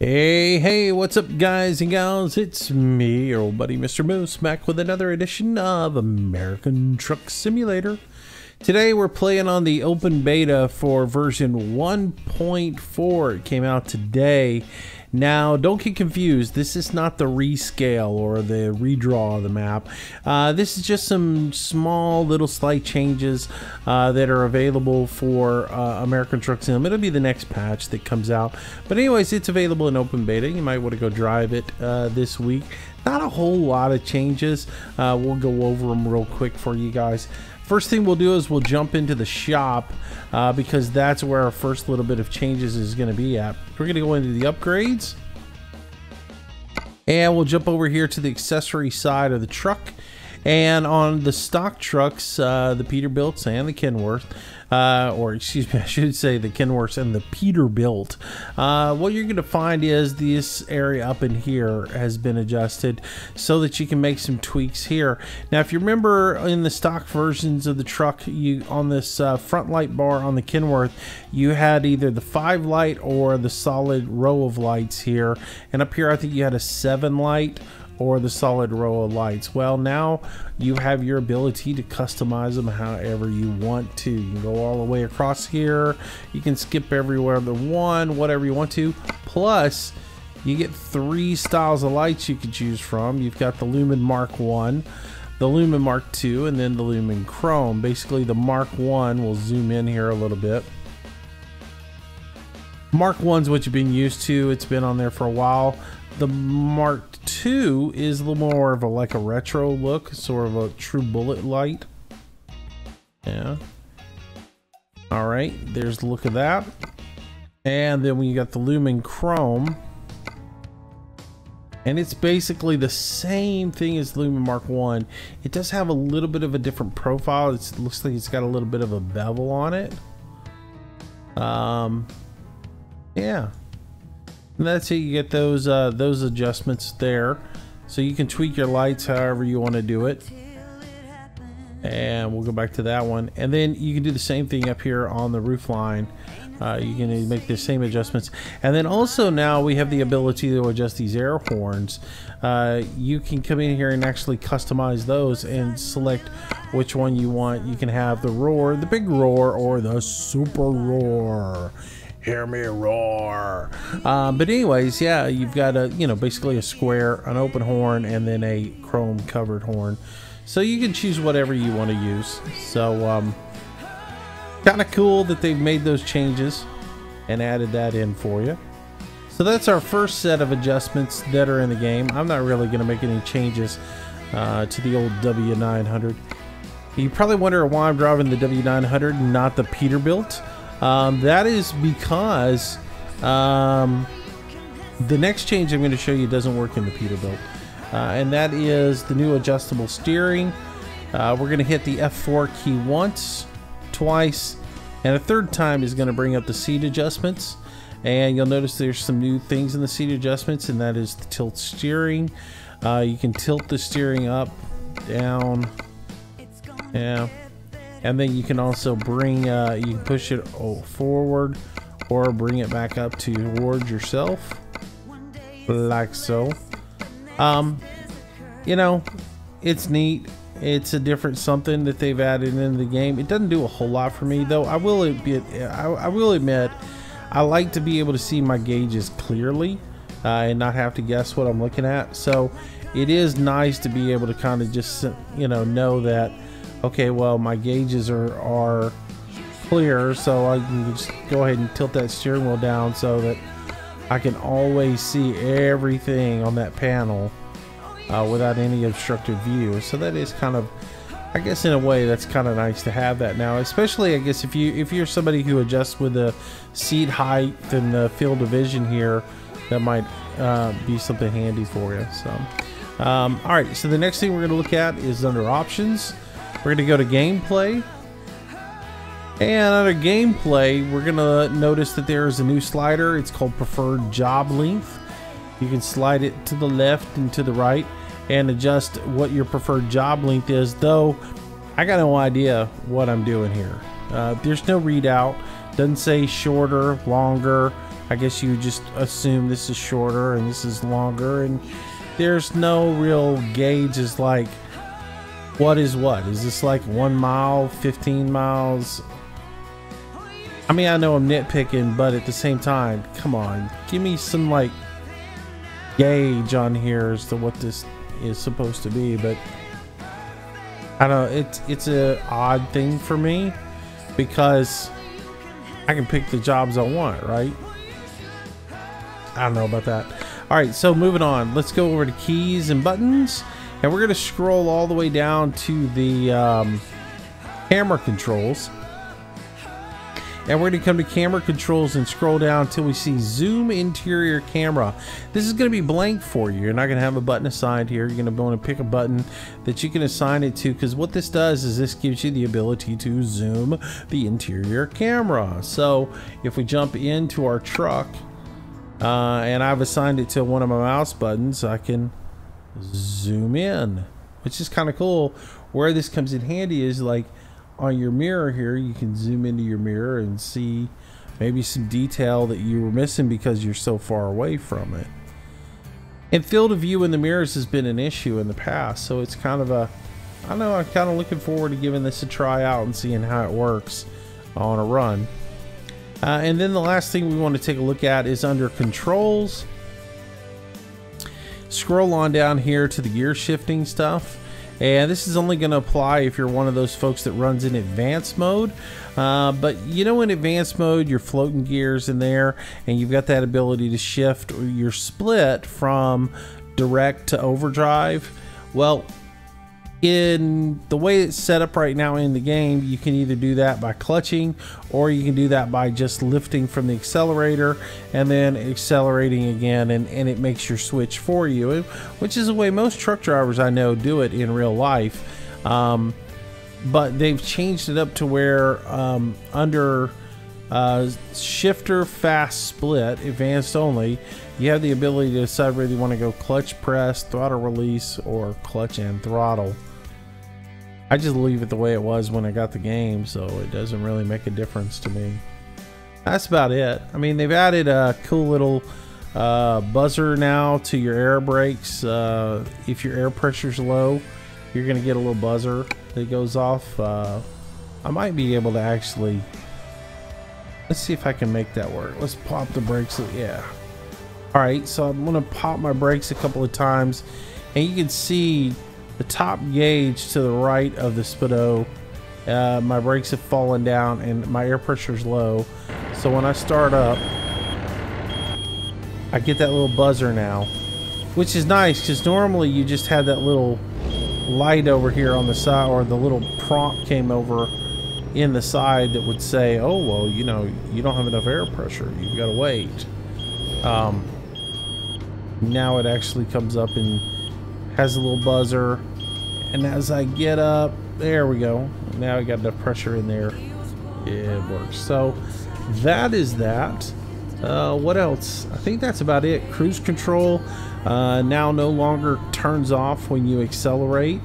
Hey, what's up guys and gals, it's me, your old buddy Mr. Moose, back with another edition of American Truck Simulator. Today we're playing on the open beta for version 1.4, it came out today. Now, don't get confused, this is not the rescale or the redraw of the map. This is just some small little slight changes that are available for American Truck Sim. It'll be the next patch that comes out. But anyways, it's available in open beta. You might want to go drive it this week. Not a whole lot of changes. We'll go over them real quick for you guys. First thing we'll do is we'll jump into the shop because that's where our first little bit of changes is going to be at. We're going to go into the upgrades and we'll jump over here to the accessory side of the truck. And on the stock trucks, the Peterbilts and the Kenworth, or excuse me, I should say the Kenworths and the Peterbilt, what you're going to find is this area up in here has been adjusted so that you can make some tweaks here. Now, if you remember in the stock versions of the truck, you on this front light bar on the Kenworth, you had either the 5 light or the solid row of lights here. And up here, I think you had a 7 light or the solid row of lights. Well, now you have your ability to customize them however you want to. You can go all the way across here. You can skip everywhere the one, whatever you want to. Plus, you get 3 styles of lights you could choose from. You've got the Lumen Mark I, the Lumen Mark II, and then the Lumen Chrome. Basically, the Mark I, we'll zoom in here a little bit. Mark I's what you've been used to. It's been on there for a while. The Mark II is a little more of a like a retro look, sort of a true bullet light. Yeah. All right, there's the look of that. And then we got the Lumen Chrome. And it's basically the same thing as Lumen Mark I. It does have a little bit of a different profile. It looks like it's got a little bit of a bevel on it. Yeah. And that's it. You get those adjustments there, so you can tweak your lights however you want to do it. And we'll go back to that one, and then you can do the same thing up here on the roof line. You can make the same adjustments, and then also now we have the ability to adjust these air horns. You can come in here and actually customize those and select which one you want. You can have the roar, the big roar, or the super roar. Hear me roar. But anyways, yeah, you've got a, you know, basically a square, an open horn, and then a chrome covered horn. So you can choose whatever you want to use. So kind of cool that they've made those changes and added that in for you. So that's our first set of adjustments that are in the game. I'm not really going to make any changes to the old W900. You probably wonder why I'm driving the W900 and not the Peterbilt. That is because the next change I'm going to show you doesn't work in the Peterbilt, and that is the new adjustable steering. We're going to hit the F4 key once, twice, and a third time is going to bring up the seat adjustments. And you'll notice there's some new things in the seat adjustments, and that is the tilt steering. You can tilt the steering up, down, yeah. And then you can also bring, you can push it forward or bring it back up towards yourself, like so. You know, it's neat. It's a different something that they've added into the game. It doesn't do a whole lot for me, though. I will admit, I like to be able to see my gauges clearly and not have to guess what I'm looking at. So it is nice to be able to kind of just, you know that, okay, well, my gauges are clear, so I can just go ahead and tilt that steering wheel down so that I can always see everything on that panel without any obstructed view. So that is kind of, I guess in a way, that's kind of nice to have that now, especially I guess if you're somebody who adjusts with the seat height and the field of vision here, that might be something handy for you. So, all right, so the next thing we're going to look at is under options. We're going to go to gameplay, and under gameplay we're going to notice that there's a new slider. It's called preferred job length. You can slide it to the left and to the right and adjust what your preferred job length is, though I got no idea what I'm doing here. There's no readout. Doesn't say shorter, longer, I guess you just assume this is shorter and this is longer, and there's no real gauge as like what is what. Is this like 1 mile, 15 miles? I mean, I know I'm nitpicking, but at the same time, come on, give me some like gauge on here as to what this is supposed to be. But I don't know, it's a odd thing for me because I can pick the jobs I want, right? I don't know about that. All right, so moving on, let's go over to keys and buttons, and we're gonna scroll all the way down to the camera controls. And we're going to come to camera controls and scroll down until we see zoom interior camera. This is going to be blank for you. You're not going to have a button assigned here. You're going to want to pick a button that you can assign it to, because what this does is this gives you the ability to zoom the interior camera. So if we jump into our truck and I've assigned it to one of my mouse buttons, I can zoom in, which is kind of cool. Where this comes in handy is like on your mirror here, you can zoom into your mirror and see maybe some detail that you were missing because you're so far away from it. And field of view in the mirrors has been an issue in the past, so it's kind of a, I don't know, I'm kind of looking forward to giving this a try out and seeing how it works on a run. And then the last thing we want to take a look at is under controls. Scroll on down here to the gear shifting stuff. And this is only going to apply if you're one of those folks that runs in advanced mode. But you know, in advanced mode, you're floating gears in there, and you've got that ability to shift your split from direct to overdrive. Well, in the way it's set up right now in the game, you can either do that by clutching, or you can do that by just lifting from the accelerator and then accelerating again, and it makes your switch for you, which is the way most truck drivers I know do it in real life. But they've changed it up to where under shifter fast split advanced only, you have the ability to decide whether you want to go clutch press, throttle release, or clutch and throttle. I just leave it the way it was when I got the game, so it doesn't really make a difference to me. That's about it. I mean, they've added a cool little buzzer now to your air brakes. If your air pressure's low, you're gonna get a little buzzer that goes off. I might be able to actually, let's see if I can make that work. Let's pop the brakes. Yeah. All right, so I'm gonna pop my brakes a couple of times, and you can see the top gauge to the right of the speedo. My brakes have fallen down and my air pressure is low. So when I start up, I get that little buzzer now, which is nice, because normally you just had that little light over here on the side, or the little prompt came over in the side that would say, oh, well, you know, you don't have enough air pressure, you've got to wait. Now it actually comes up and has a little buzzer, and as I get up, there we go, now I got enough pressure in there, it works. So that is that. What else? I think that's about it. Cruise control now no longer turns off when you accelerate.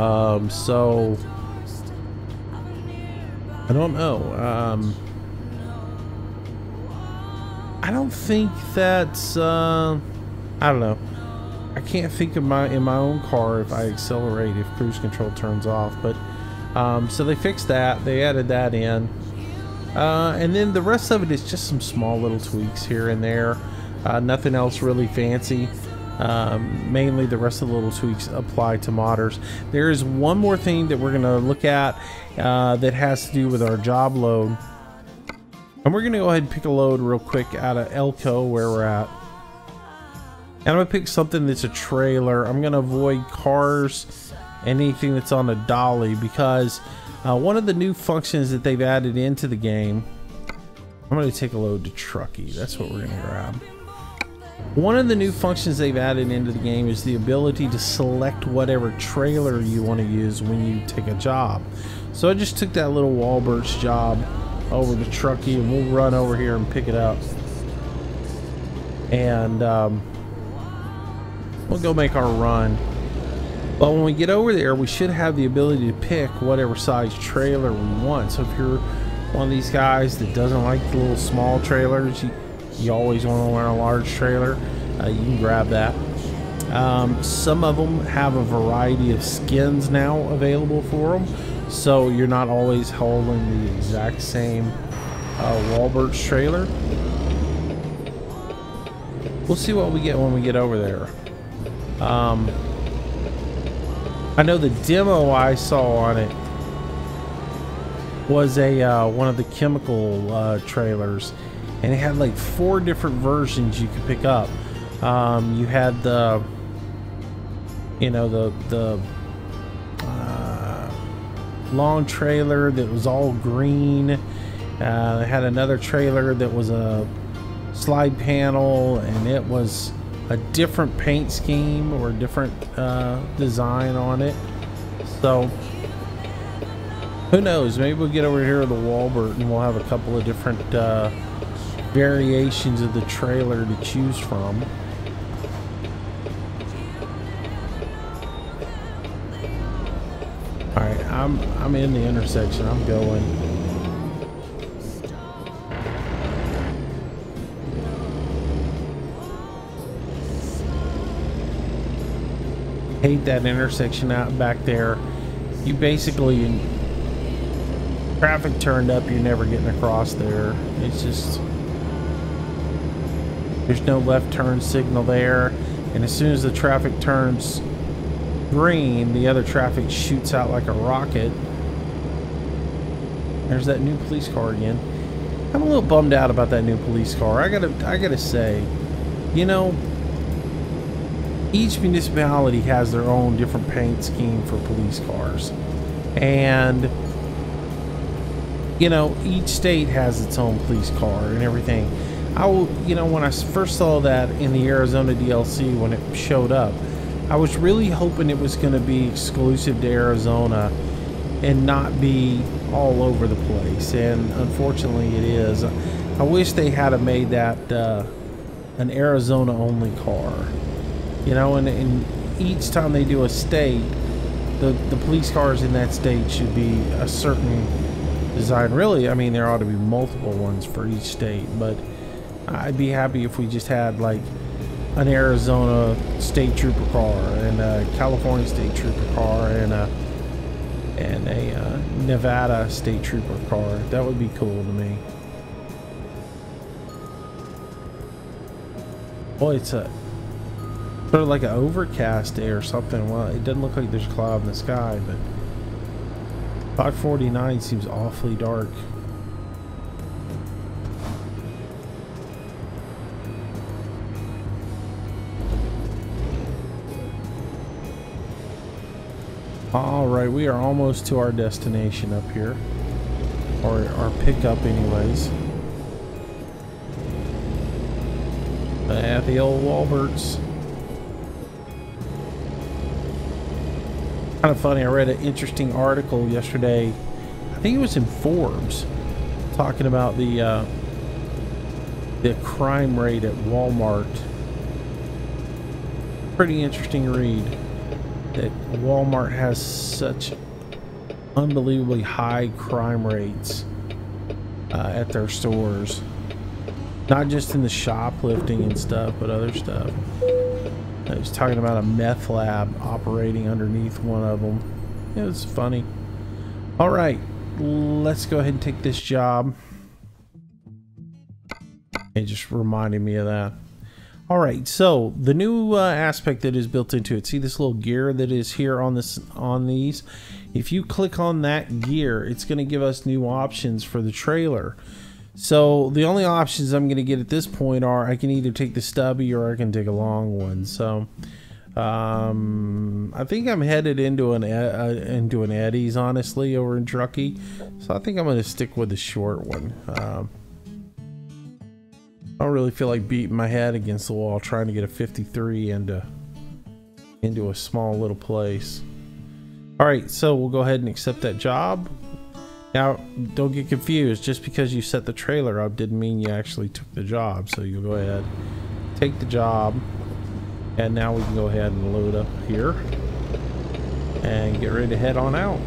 So I don't know. I don't think that's I don't know, I can't think of in my own car if I accelerate if cruise control turns off, but so they fixed that, they added that in, and then the rest of it is just some small little tweaks here and there, nothing else really fancy. Mainly the rest of the little tweaks apply to modders. There is one more thing that we're going to look at that has to do with our job load, and we're going to go ahead and pick a load real quick out of Elko where we're at, and I'm going to pick something that's a trailer. I'm going to avoid cars, anything that's on a dolly, because one of the new functions that they've added into the game, I'm going to take a load to Truckee. That's what we're going to grab. One of the new functions they've added into the game is the ability to select whatever trailer you want to use when you take a job. So I just took that little Walbert's job over to Truckee, and we'll run over here and pick it up, and we'll go make our run. But when we get over there, we should have the ability to pick whatever size trailer we want. So if you're one of these guys that doesn't like the little small trailers, you you always want to learn a large trailer, you can grab that. Some of them have a variety of skins now available for them, so you're not always holding the exact same Walbert's trailer. We'll see what we get when we get over there. I know the demo I saw on it was a one of the chemical trailers, and it had like 4 different versions you could pick up. You had the, you know, the long trailer that was all green. They had another trailer that was a slide panel, and it was a different paint scheme or a different design on it. So who knows, maybe we'll get over here to the Walbert and we'll have a couple of different variations of the trailer to choose from. All right, I'm in the intersection, I'm going. Hate that intersection out back there. You basically, traffic turned up, you're never getting across there. It's just, there's no left turn signal there, and as soon as the traffic turns green, the other traffic shoots out like a rocket. There's that new police car again. I'm a little bummed out about that new police car. I gotta say, you know, each municipality has their own different paint scheme for police cars, and you know, each state has its own police car and everything. You know, when I first saw that in the Arizona DLC when it showed up, I was really hoping it was going to be exclusive to Arizona and not be all over the place, and unfortunately it is. I wish they had made that an Arizona only car. You know, and each time they do a state, the police cars in that state should be a certain design. Really, I mean, there ought to be multiple ones for each state, but I'd be happy if we just had like an Arizona state trooper car and a California state trooper car and a Nevada state trooper car. That would be cool to me. Boy, it's a sort of like an overcast day or something. Well, it doesn't look like there's a cloud in the sky, but 549 seems awfully dark. All right, we are almost to our destination up here, or our pickup anyways, at the old Walbert's. Kind of funny, I read an interesting article yesterday, I think it was in Forbes, talking about the crime rate at Walmart. Pretty interesting read, that Walmart has such unbelievably high crime rates at their stores, not just in the shoplifting and stuff, but other stuff. I was talking about a meth lab operating underneath one of them. It was funny. All right, let's go ahead and take this job. It just reminded me of that. All right, so the new aspect that is built into it. See this little gear that is here on this, on these? If you click on that gear, it's going to give us new options for the trailer. So the only options I'm going to get at this point are I can either take the stubby or I can take a long one. So I think I'm headed into an Eddie's, honestly, over in Truckee. So I think I'm going to stick with the short one. I don't really feel like beating my head against the wall trying to get a 53 into a small little place. All right, so we'll go ahead and accept that job. Now, don't get confused, just because you set the trailer up didn't mean you actually took the job. So you'll go ahead, take the job, and now we can go ahead and load up here and get ready to head on out.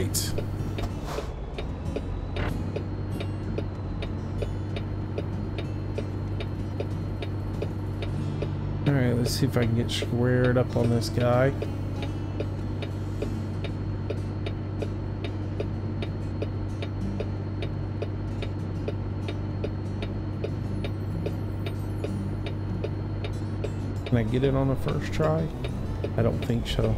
great. Alright, let's see if I can get squared up on this guy. Can I get it on the first try? I don't think so.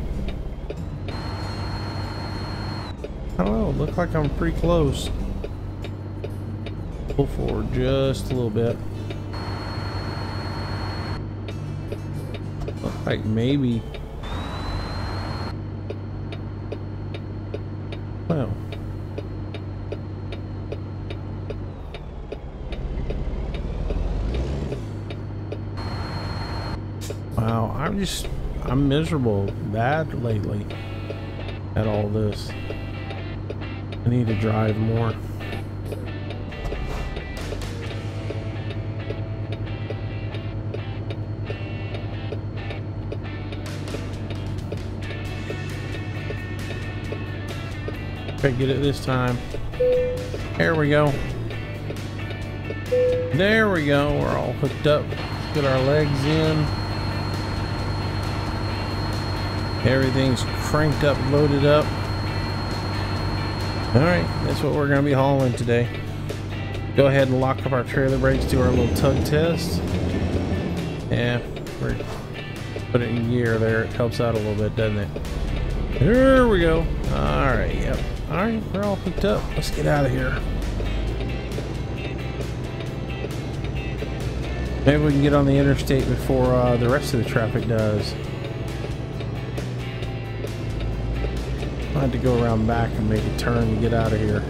I don't know, it looked like I'm pretty close. Pull forward just a little bit. Looked like maybe. Well. Wow, I'm miserable bad lately at all this. I need to drive more. Okay, get it this time. Here we go. There we go. We're all hooked up. Let's get our legs in. Everything's cranked up, loaded up. All right, that's what we're going to be hauling today. Go ahead and lock up our trailer brakes, do our little tug test. Yeah, we're put it in gear there. It helps out a little bit, doesn't it? Here we go. All right, yep. All right, we're all hooked up. Let's get out of here. Maybe we can get on the interstate before the rest of the traffic does. I had to go around back and make a turn to get out of here.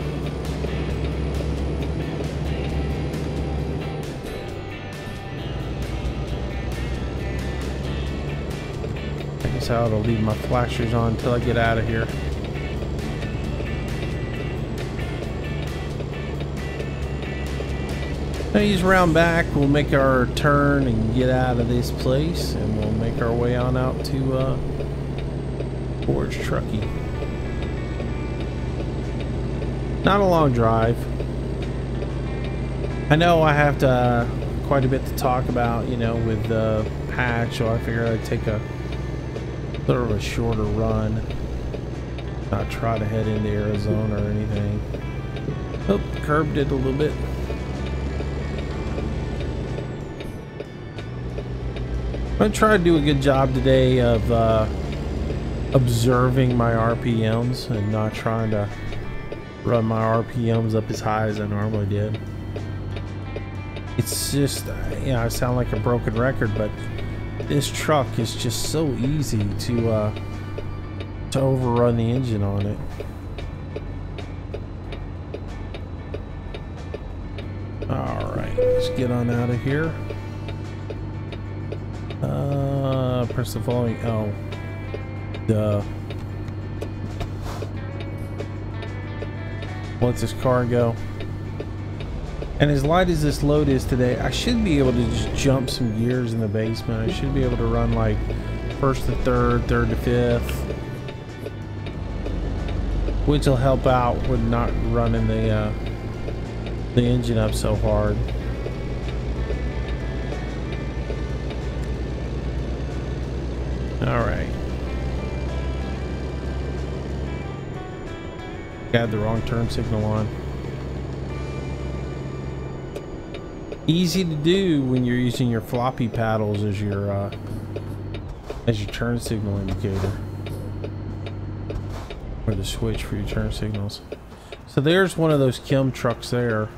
I guess I'll leave my flashers on until I get out of here. Now he's around back, we'll make our turn and get out of this place, and we'll make our way on out to towards Truckee. Not a long drive. I know I have to, quite a bit to talk about, you know, with the patch, so I figured I'd take a sort of a shorter run. Not try to head into Arizona or anything. Oh, curbed it a little bit. I'm gonna try to do a good job today of observing my RPMs and not trying to run my RPMs up as high as I normally did. It's just, you know, I sound like a broken record, but this truck is just so easy to overrun the engine on it. All right, let's get on out of here. Press the following. Oh, duh. Lets this car go. And as light as this load is today, I should be able to just jump some gears in the basement. I should be able to run like first to third, third to fifth, which will help out with not running the engine up so hard. All right. I had the wrong turn signal on. Easy to do when you're using your floppy paddles as your turn signal indicator, or the switch for your turn signals. So there's one of those chem trucks there,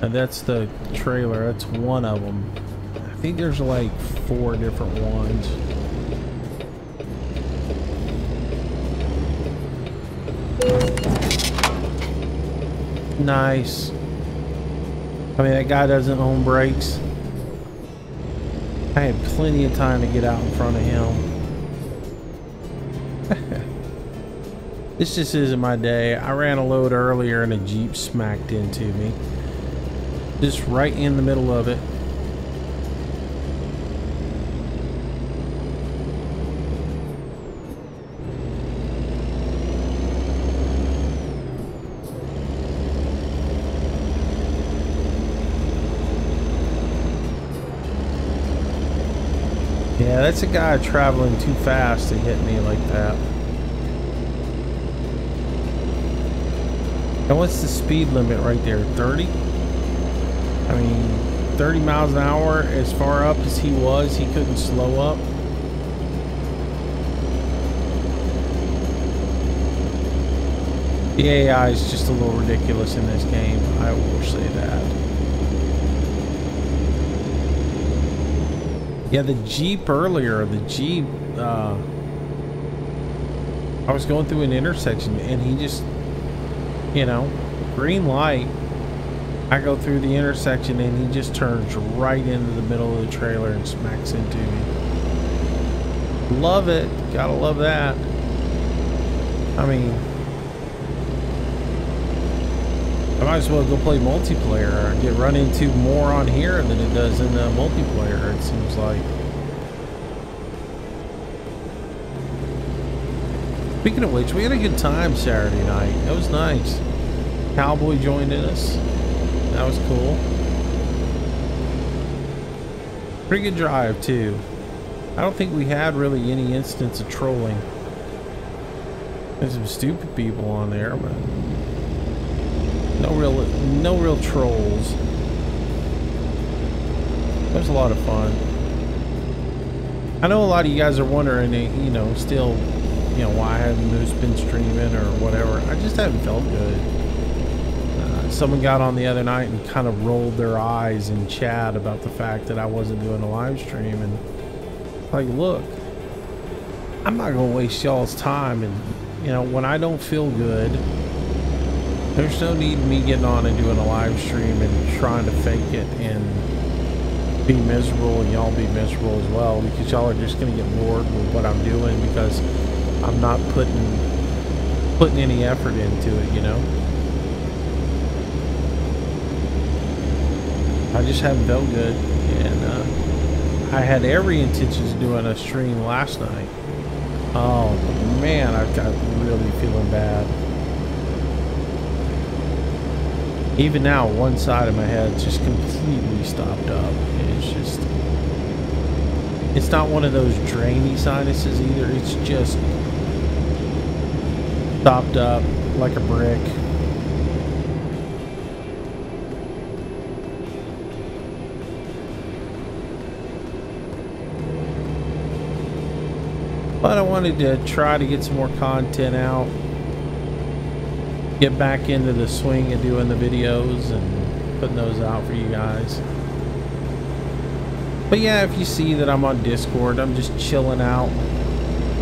and that's the trailer. That's one of them. I think there's like 4 different ones. Nice. I mean, that guy doesn't own brakes. I had plenty of time to get out in front of him. This just isn't my day. I ran a load earlier and a Jeep smacked into me. Just right in the middle of it. Yeah, that's a guy traveling too fast to hit me like that. And what's the speed limit right there? 30? I mean, 30 miles an hour, as far up as he was, he couldn't slow up. The AI is just a little ridiculous in this game, I will say that. Yeah, the Jeep earlier, the Jeep, I was going through an intersection and he just, you know, green light. I go through the intersection and he just turns right into the middle of the trailer and smacks into me. Love it. Gotta love that. I mean, I might as well go play multiplayer. I get run into more on here than it does in the multiplayer, it seems like. Speaking of which, we had a good time Saturday night. That was nice. Cowboy joined in us. That was cool. Pretty good drive, too. I don't think we had really any instance of trolling. There's some stupid people on there, but no real trolls. That was a lot of fun. I know a lot of you guys are wondering, you know, still, you know, why I haven't been streaming or whatever. I just haven't felt good. Someone got on the other night and kind of rolled their eyes in chat about the fact that I wasn't doing a live stream, and like, look, I'm not gonna waste y'all's time, and you know, when I don't feel good, there's no need in me getting on and doing a live stream and trying to fake it and be miserable and y'all be miserable as well, because y'all are just going to get bored with what I'm doing because I'm not putting any effort into it, you know? I just haven't felt good, and I had every intention of doing a stream last night. Oh man, I've got really feeling bad. Even now, one side of my head just completely stopped up. It's just, it's not one of those drainy sinuses either. It's just stopped up like a brick. But I wanted to try to get some more content out. Get back into the swing of doing the videos and putting those out for you guys. But yeah, if you see that I'm on Discord, I'm just chilling out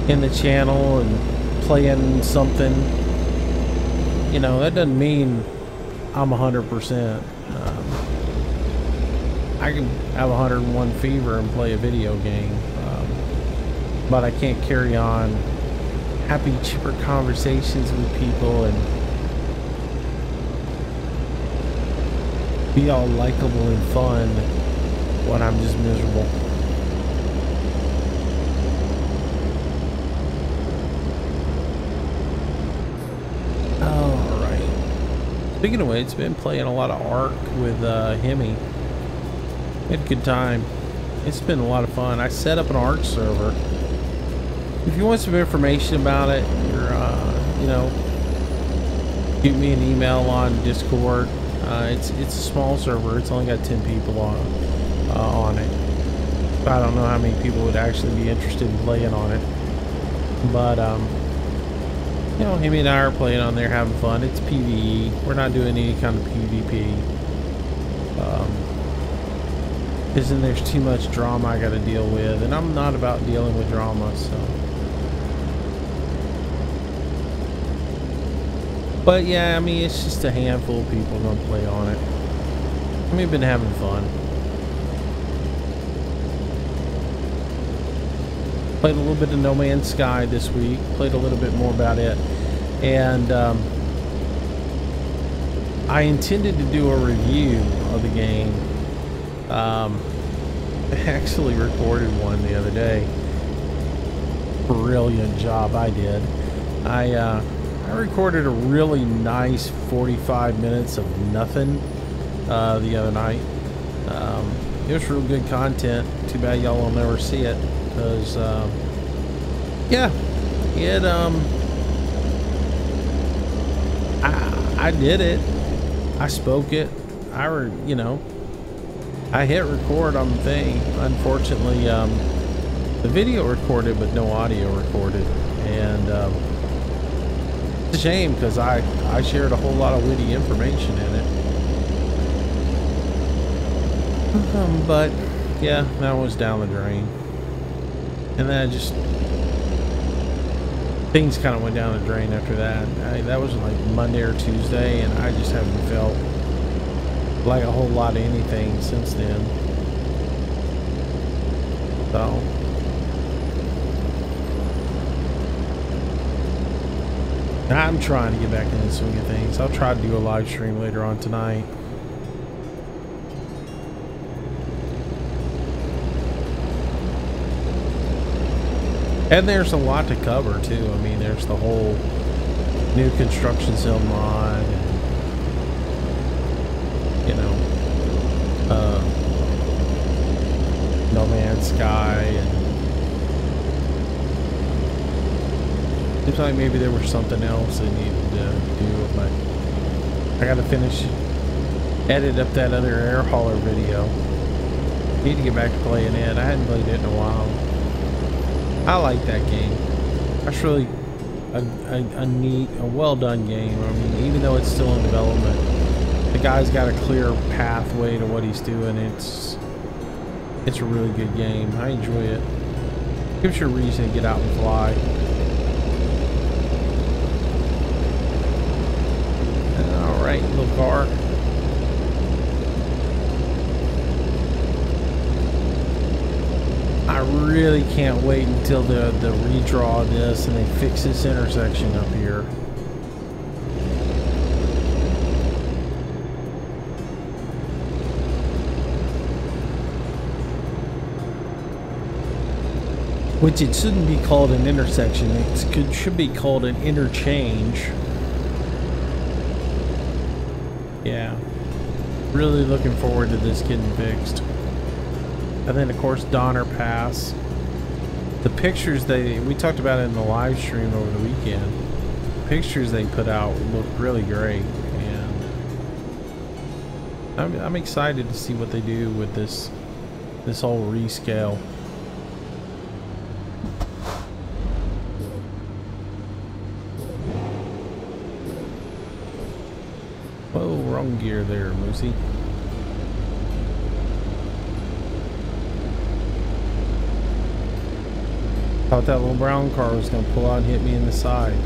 in the channel and playing something. You know, that doesn't mean I'm 100%. I can have 101 fever and play a video game, but I can't carry on happy, chipper conversations with people and be all likable and fun when I'm just miserable. Alright. Speaking of which, it's been playing a lot of ARC with Hemi. Had a good time. It's been a lot of fun. I set up an ARC server. If you want some information about it, or, you know, shoot me an email on Discord. It's a small server. It's only got 10 people on it. I don't know how many people would actually be interested in playing on it. But, you know, Hemi and I are playing on there, having fun. It's PvE. We're not doing any kind of PvP. Isn't there's too much drama I got to deal with. And I'm not about dealing with drama, so. But yeah, I mean, it's just a handful of people gonna play on it. I mean, we've been having fun. Played a little bit of No Man's Sky this week. Played a little bit more about it. And I intended to do a review of the game. I actually recorded one the other day. Brilliant job I did. I recorded a really nice 45 minutes of nothing the other night. It was real good content. Too bad y'all will never see it. because yeah, it I did it, I spoke it, you know, I hit record on the thing. Unfortunately, the video recorded but no audio recorded, and it's a shame because I shared a whole lot of witty information in it. But yeah, that was down the drain, and then I just things kind of went down the drain after that. That was like Monday or Tuesday, and I just haven't felt like a whole lot of anything since then. So. I'm trying to get back in the swing of things. I'll try to do a live stream later on tonight. And there's a lot to cover too. I mean, there's the whole new construction zone mod, and, you know, No Man's Sky, and seems like maybe there was something else I needed to do, but I gotta finish edit up that other air hauler video. Need to get back to playing it. I hadn't played it in a while. I like that game. That's really a neat, a well done game. I mean, even though it's still in development, the guy's got a clear pathway to what he's doing. It's a really good game. I enjoy it. Gives you a reason to get out and fly. Little car. I really can't wait until the redraw of this and they fix this intersection up here. Which it shouldn't be called an intersection. It should be called an interchange. Yeah, really looking forward to this getting fixed. And then of course Donner Pass. The pictures we talked about it in the live stream over the weekend. The pictures they put out look really great, and I'm excited to see what they do with this whole rescale. Gear there, Moosey. Thought that little brown car was gonna pull out and hit me in the side.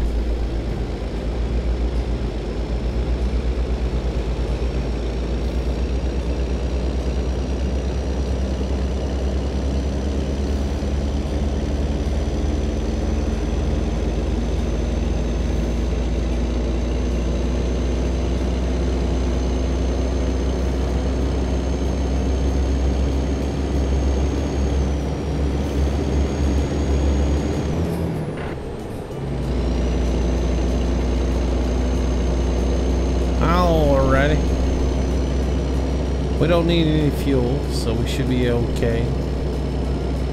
Don't need any fuel, so we should be okay.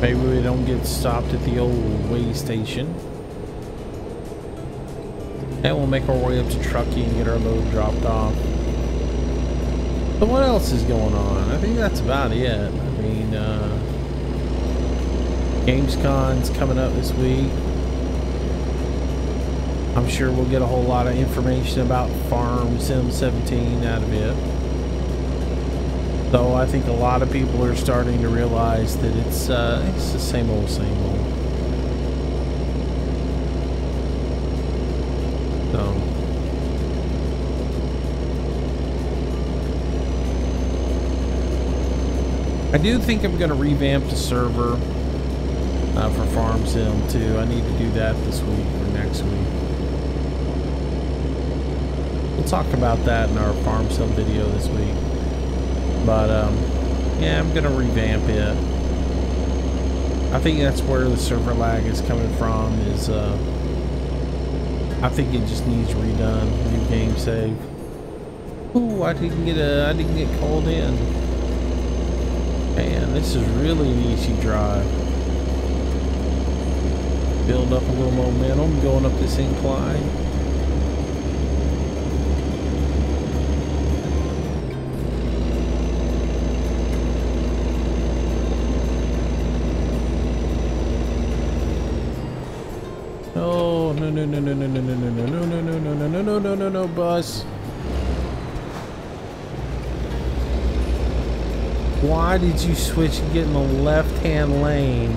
Maybe we don't get stopped at the old way station, and we'll make our way up to Truckee and get our load dropped off. But what else is going on? I think that's about it. I mean, Gamescon's coming up this week. I'm sure we'll get a whole lot of information about Farm Sim 17 out of it. So I think a lot of people are starting to realize that it's the same old, same old. So I do think I'm going to revamp the server for Farm Sim too. I need to do that this week or next week. We'll talk about that in our Farm Sim video this week. But yeah, I'm gonna revamp it. I think that's where the server lag is coming from. Is I think it just needs redone, new game save. Ooh, I didn't get called in. Man, this is really an easy drive. build up a little momentum going up this incline. Oh, no, no, no, no, no, no, no, no, no, no, no, no, no, no, no, no, no, bus. Why did you switch and get in the left-hand lane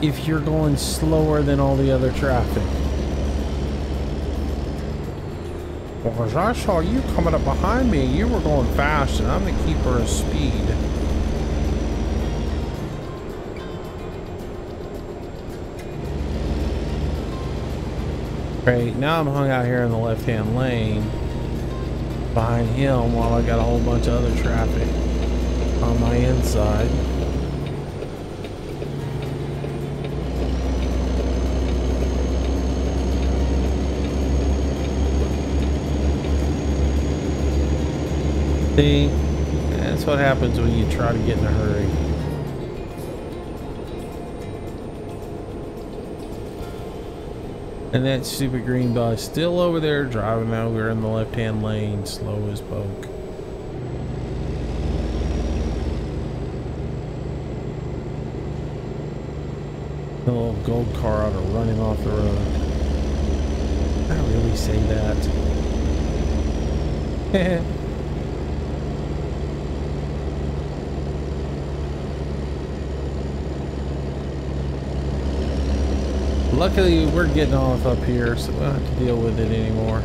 if you're going slower than all the other traffic? Because I saw you coming up behind me and you were going fast, and I'm the keeper of speed. Great, now I'm hung out here in the left-hand lane behind him while I got a whole bunch of other traffic on my inside. See, that's what happens when you try to get in a hurry. And that stupid green bus still over there driving over in the left-hand lane, slow as poke. The little gold car out of running off the road. I really say that. Luckily, we're getting off up here, so we don't have to deal with it anymore.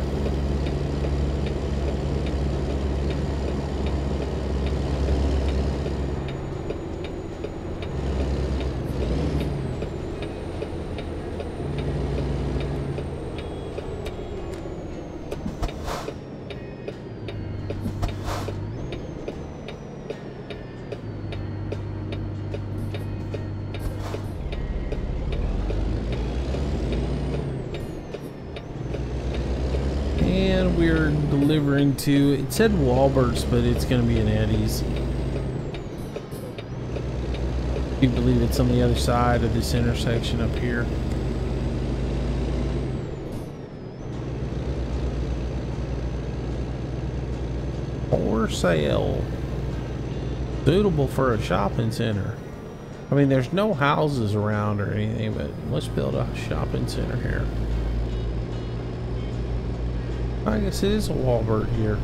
To, it said Walbert's, but it's going to be an Eddie's. I believe it's on the other side of this intersection up here. For sale. Suitable for a shopping center. I mean, there's no houses around or anything, but let's build a shopping center here. I guess it is a Walbert here.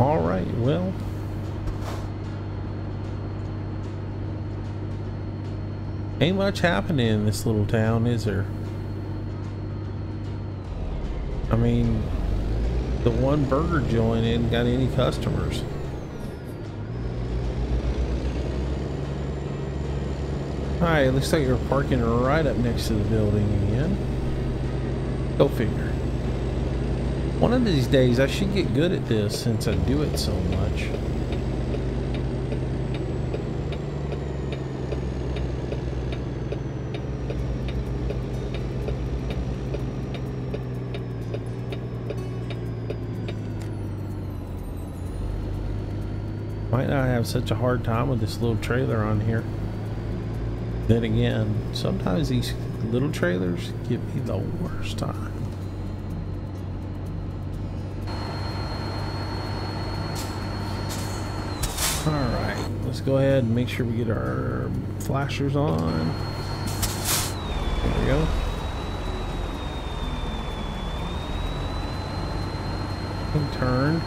All right, well. Ain't much happening in this little town, is there? I mean, the one burger joint ain't got any customers. Alright, looks like you're parking right up next to the building again. Go figure. One of these days I should get good at this since I do it so much. I have such a hard time with this little trailer on here. Then again, sometimes these little trailers give me the worst time. All right, let's go ahead and make sure we get our flashers on. There we go. And turn.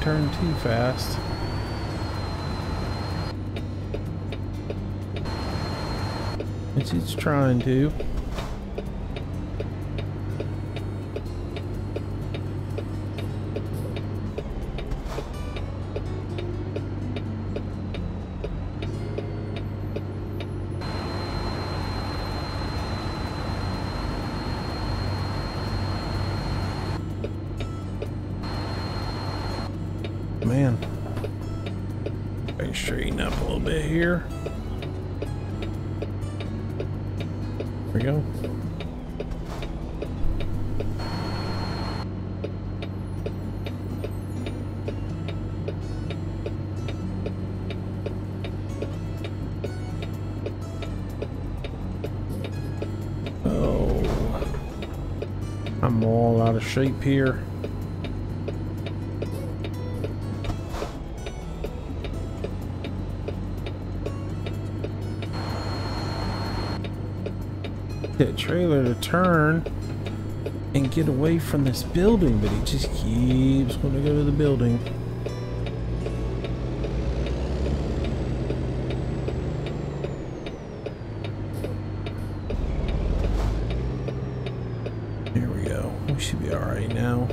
Turn too fast. It's trying to. Man, straighten up a little bit here. we go. Oh, I'm all out of shape here. That trailer to turn and get away from this building, but he just keeps going to go to the building. There we go. We should be all right now.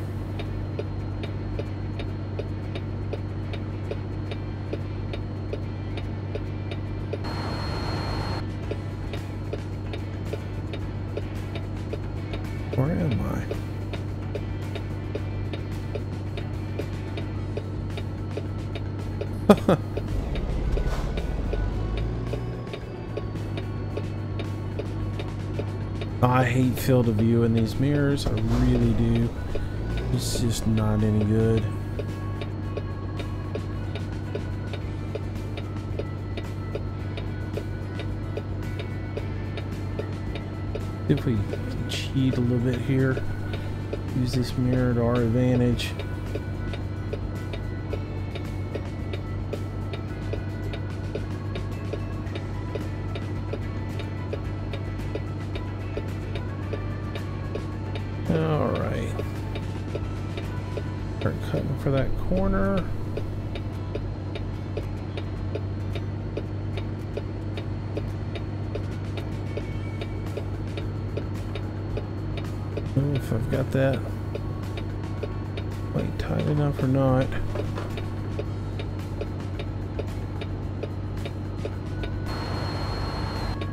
I hate field of view in these mirrors, I really do. It's just not any good. If we cheat a little bit here, use this mirror to our advantage. That corner. I don't know if I've got that like tight enough or not.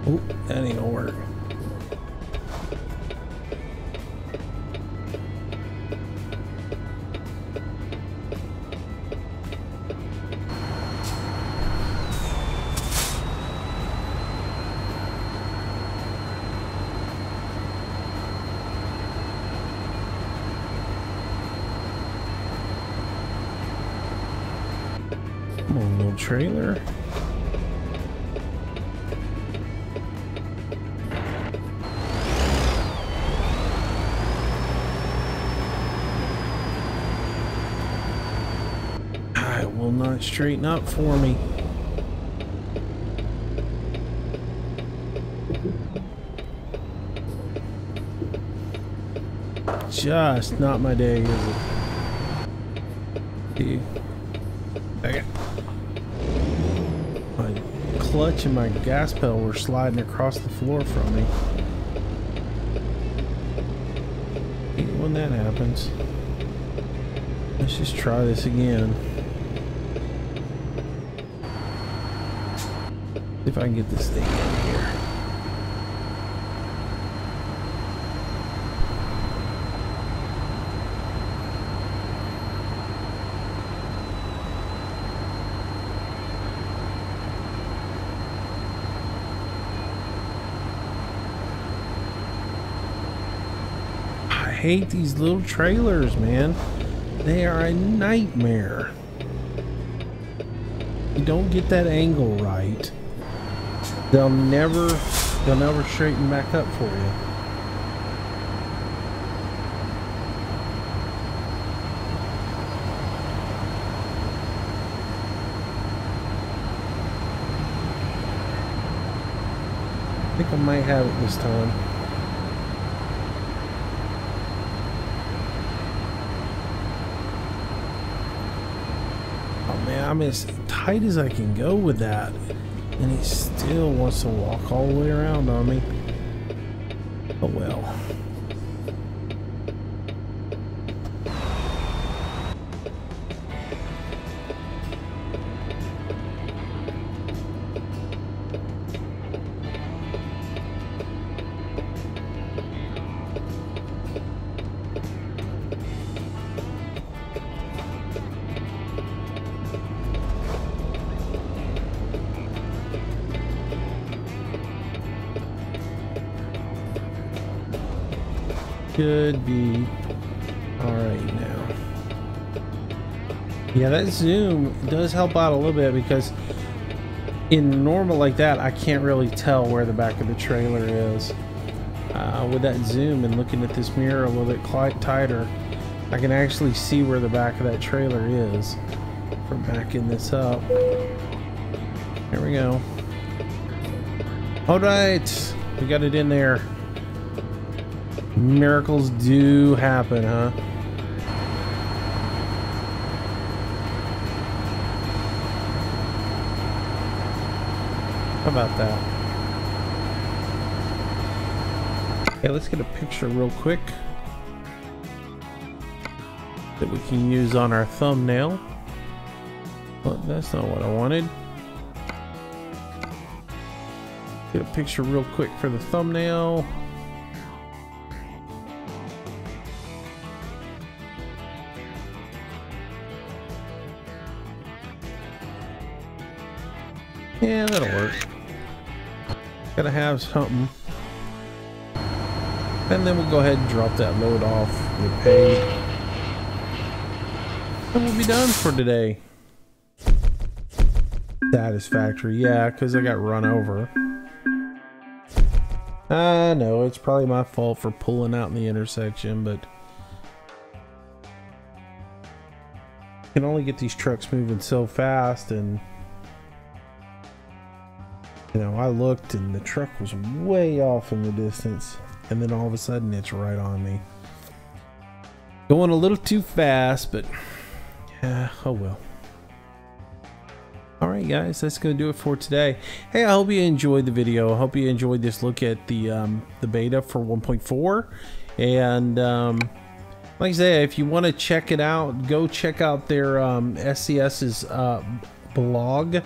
Oh, that ain't gonna work. Trailer. It will not straighten up for me. Just not my day, is it? Dude. Okay. Clutch and my gas pedal were sliding across the floor from me. Even when that happens, let's just try this again. See if I can get this thing out of here. I hate these little trailers, man. They are a nightmare. You don't get that angle right, they'll never straighten back up for you. I think I might have it this time. I'm as tight as I can go with that, and he still wants to walk all the way around on me. Oh well. should be all right now. Yeah, that zoom does help out a little bit, because in normal like that, I can't really tell where the back of the trailer is. With that zoom and looking at this mirror a little bit tighter, I can actually see where the back of that trailer is from backing this up. There we go. All right, we got it in there. Miracles do happen, huh? How about that? Okay, let's get a picture real quick that we can use on our thumbnail. Well, that's not what I wanted. Get a picture real quick for the thumbnail. Yeah, that'll work. Gotta have something. And then we'll go ahead and drop that load off. We're paid. And we'll be done for today. Satisfactory, yeah, because I got run over. I know, it's probably my fault for pulling out in the intersection, but you can only get these trucks moving so fast, and you know, I looked and the truck was way off in the distance, and then all of a sudden it's right on me. Going a little too fast, but yeah, oh well. Alright guys, that's going to do it for today. Hey, I hope you enjoyed the video. I hope you enjoyed this look at the beta for 1.4. And like I say, if you want to check it out, go check out their SCS's blog. It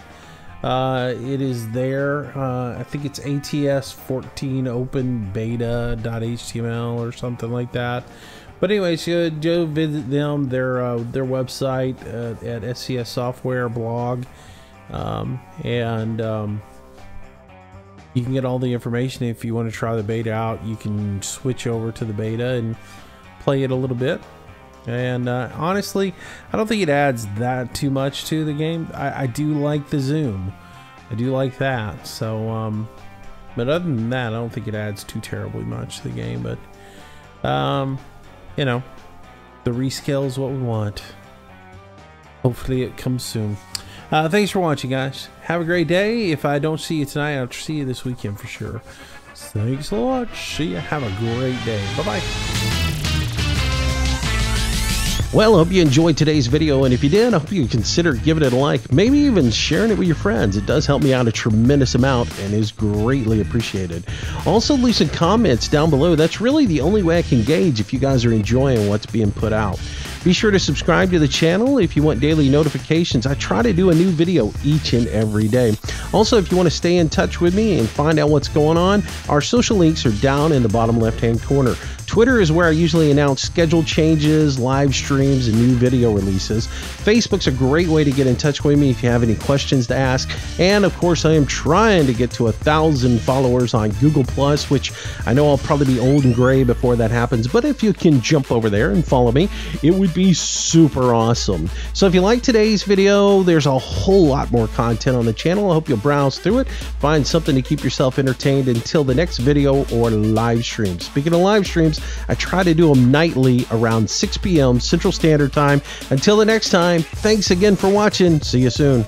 is there. I think it's ats14openbeta.html or something like that. But anyways, go visit them, their website at SCS Software blog. You can get all the information. If you want to try the beta out, you can switch over to the beta and play it a little bit. And honestly, I don't think it adds that too much to the game. I do like the zoom. I do like that. So, but other than that, I don't think it adds too terribly much to the game. But, you know, the rescale is what we want. Hopefully it comes soon. Thanks for watching, guys. Have a great day. If I don't see you tonight, I'll see you this weekend for sure. Thanks a lot. See you. Have a great day. Bye-bye. Well, I hope you enjoyed today's video, and if you did, I hope you consider giving it a like, maybe even sharing it with your friends. It does help me out a tremendous amount and is greatly appreciated. Also, leave some comments down below. That's really the only way I can gauge if you guys are enjoying what's being put out. Be sure to subscribe to the channel if you want daily notifications. I try to do a new video each and every day. Also, if you want to stay in touch with me and find out what's going on, our social links are down in the bottom left-hand corner. Twitter is where I usually announce schedule changes, live streams, and new video releases. Facebook's a great way to get in touch with me if you have any questions to ask. And of course, I am trying to get to 1,000 followers on Google+, which I know I'll probably be old and gray before that happens. But if you can jump over there and follow me, it would be super awesome. So if you like today's video, there's a whole lot more content on the channel. I hope you'll browse through it, find something to keep yourself entertained until the next video or live stream. Speaking of live streams, I try to do them nightly around 6 p.m. Central Standard Time. Until the next time, thanks again for watching. See you soon.